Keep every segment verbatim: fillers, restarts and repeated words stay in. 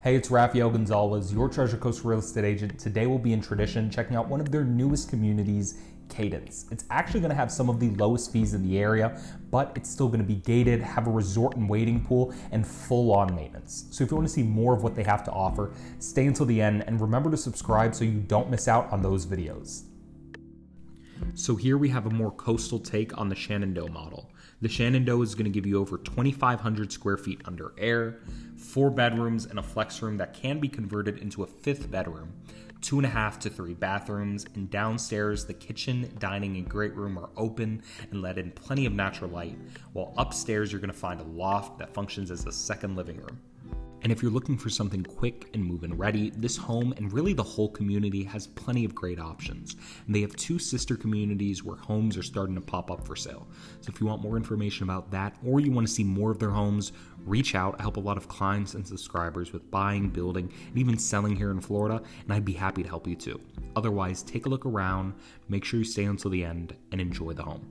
Hey, it's Raphael Gonzalez, your Treasure Coast real estate agent. Today we'll be in Tradition checking out one of their newest communities, Cadence. It's actually going to have some of the lowest fees in the area, but it's still going to be gated, have a resort and wading pool, and full-on maintenance. So if you want to see more of what they have to offer, stay until the end, and remember to subscribe so you don't miss out on those videos. So here we have a more coastal take on the Shenandoah model. The Shenandoah is going to give you over twenty-five hundred square feet under air, four bedrooms and a flex room that can be converted into a fifth bedroom, two and a half to three bathrooms, and downstairs the kitchen, dining, and great room are open and let in plenty of natural light, while upstairs you're going to find a loft that functions as a second living room. And if you're looking for something quick and move-in ready, this home and really the whole community has plenty of great options. And they have two sister communities where homes are starting to pop up for sale. So if you want more information about that or you want to see more of their homes, reach out. I help a lot of clients and subscribers with buying, building, and even selling here in Florida, and I'd be happy to help you too. Otherwise, take a look around, make sure you stay until the end, and enjoy the home.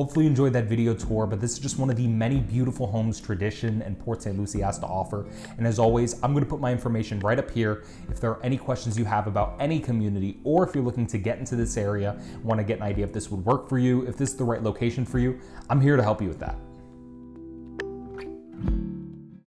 Hopefully you enjoyed that video tour, but this is just one of the many beautiful homes tradition and Port Saint Lucie has to offer. And as always, I'm going to put my information right up here. If there are any questions you have about any community, or if you're looking to get into this area, want to get an idea if this would work for you, if this is the right location for you, I'm here to help you with that.